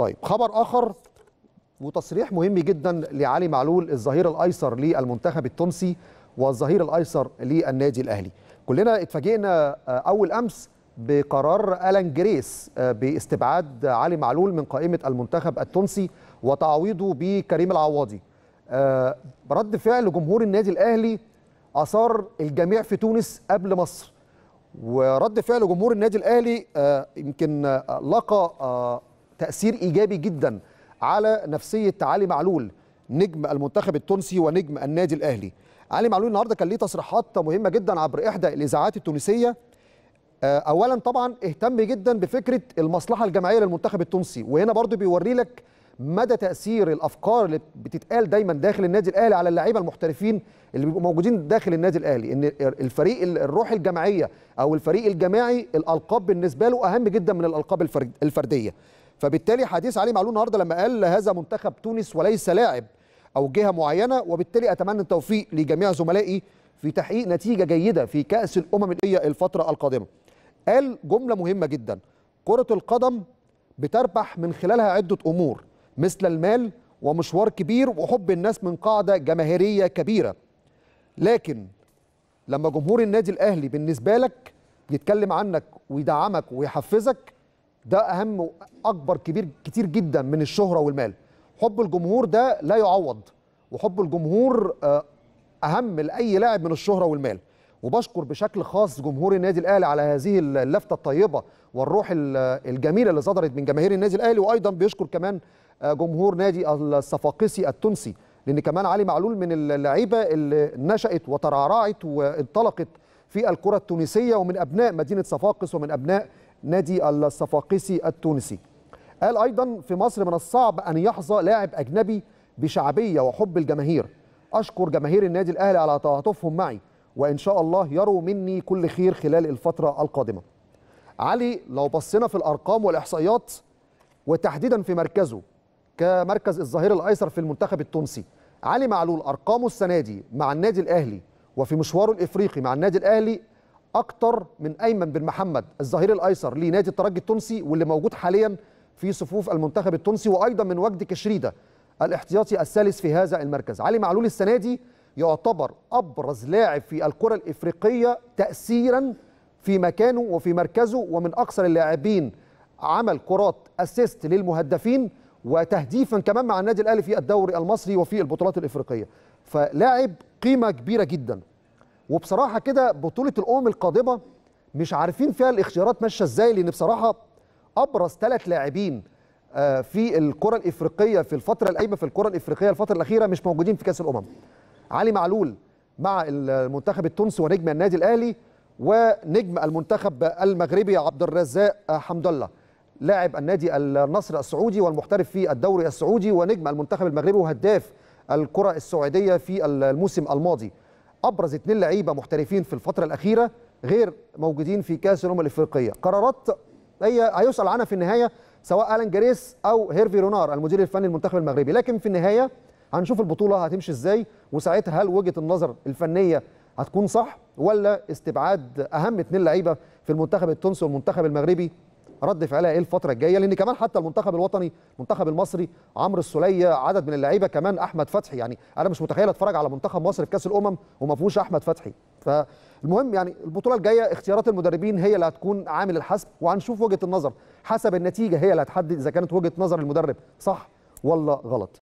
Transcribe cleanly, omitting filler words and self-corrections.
طيب خبر آخر وتصريح مهم جدا لعلي معلول الظهير الأيسر للمنتخب التونسي والظهير الأيسر للنادي الأهلي. كلنا اتفاجئنا أول أمس بقرار الان جريس باستبعاد علي معلول من قائمة المنتخب التونسي وتعويضه بكريم العواضي. رد فعل جمهور النادي الأهلي أثار الجميع في تونس قبل مصر، ورد فعل جمهور النادي الأهلي يمكن لقى تأثير إيجابي جدا على نفسية علي معلول نجم المنتخب التونسي ونجم النادي الأهلي. علي معلول النهارده كان ليه تصريحات مهمة جدا عبر إحدى الإذاعات التونسية. أولا طبعا اهتم جدا بفكرة المصلحة الجماعية للمنتخب التونسي، وهنا برضو بيوري لك مدى تأثير الأفكار اللي بتتقال دايما داخل النادي الأهلي على اللعيبة المحترفين اللي بيبقوا موجودين داخل النادي الأهلي، إن الفريق الروح الجماعية أو الفريق الجماعي الألقاب بالنسبة له أهم جدا من الألقاب الفردية. فبالتالي حديث علي معلول النهارده لما قال هذا منتخب تونس وليس لاعب أو جهة معينة، وبالتالي أتمنى التوفيق لجميع زملائي في تحقيق نتيجة جيدة في كأس الأمم الفترة القادمة. قال جملة مهمة جدا: كرة القدم بتربح من خلالها عدة أمور مثل المال ومشوار كبير وحب الناس من قاعدة جماهيرية كبيرة، لكن لما جمهور النادي الأهلي بالنسبة لك يتكلم عنك ويدعمك ويحفزك ده أهم وأكبر كتير جدا من الشهرة والمال. حب الجمهور ده لا يعوض، وحب الجمهور أهم لأي لاعب من الشهرة والمال. وبشكر بشكل خاص جمهور النادي الأهلي على هذه اللفتة الطيبة والروح الجميلة اللي صدرت من جماهير النادي الأهلي، وأيضا بيشكر كمان جمهور نادي الصفاقسي التونسي، لأن كمان علي معلول من اللعيبة اللي نشأت وترعرعت وانطلقت في الكرة التونسية ومن أبناء مدينة صفاقس ومن أبناء نادي الصفاقسي التونسي. قال أيضا في مصر من الصعب أن يحظى لاعب أجنبي بشعبية وحب الجماهير. أشكر جماهير النادي الأهلي على تعاطفهم معي، وإن شاء الله يروا مني كل خير خلال الفترة القادمة. علي لو بصينا في الأرقام والإحصائيات وتحديدا في مركزه كمركز الظهير الأيسر في المنتخب التونسي، علي معلول أرقامه السنة دي مع النادي الأهلي وفي مشواره الإفريقي مع النادي الأهلي أكتر من أيمن بن محمد الظهير الأيسر لنادي الترجي التونسي واللي موجود حاليا في صفوف المنتخب التونسي، وأيضا من وجد كشريدة الاحتياطي الثالث في هذا المركز. علي معلول السنة دي يعتبر أبرز لاعب في الكرة الإفريقية تأثيرا في مكانه وفي مركزه، ومن أكثر اللاعبين عمل كرات أسيست للمهدفين وتهديفا كمان مع النادي الأهلي في الدوري المصري وفي البطولات الإفريقية. فلاعب قيمة كبيرة جدا. وبصراحة كده بطولة الأمم القادمة مش عارفين فيها الاختيارات ماشية إزاي، لأن بصراحة أبرز 3 لاعبين في الكرة الإفريقية في الفترة القريبة في الكرة الإفريقية الفترة الأخيرة مش موجودين في كأس الأمم. علي معلول مع المنتخب التونسي ونجم النادي الأهلي، ونجم المنتخب المغربي عبد الرزاق حمد الله لاعب النادي النصر السعودي والمحترف في الدوري السعودي ونجم المنتخب المغربي وهداف الكرة السعودية في الموسم الماضي. أبرز 2 لعيبة محترفين في الفترة الأخيرة غير موجودين في كأس الأمم الإفريقية. قرارات هي هيسأل عنها في النهاية سواء الان جريس أو هيرفي رونار المدير الفني للمنتخب المغربي، لكن في النهاية هنشوف البطولة هتمشي إزاي، وساعتها هل وجهة النظر الفنية هتكون صح ولا استبعاد أهم 2 لعيبة في المنتخب التونسي والمنتخب المغربي رد فعلها ايه الفتره الجايه. لان كمان حتى المنتخب الوطني المنتخب المصري عمرو السوليه عدد من اللعيبه، كمان احمد فتحي، يعني انا مش متخيل اتفرج على منتخب مصر في كاس الامم وما فيهوش احمد فتحي. فالمهم يعني البطوله الجايه اختيارات المدربين هي اللي هتكون عامل الحسم، وهنشوف وجهه النظر حسب النتيجه هي اللي هتحدد اذا كانت وجهه نظر المدرب صح ولا غلط.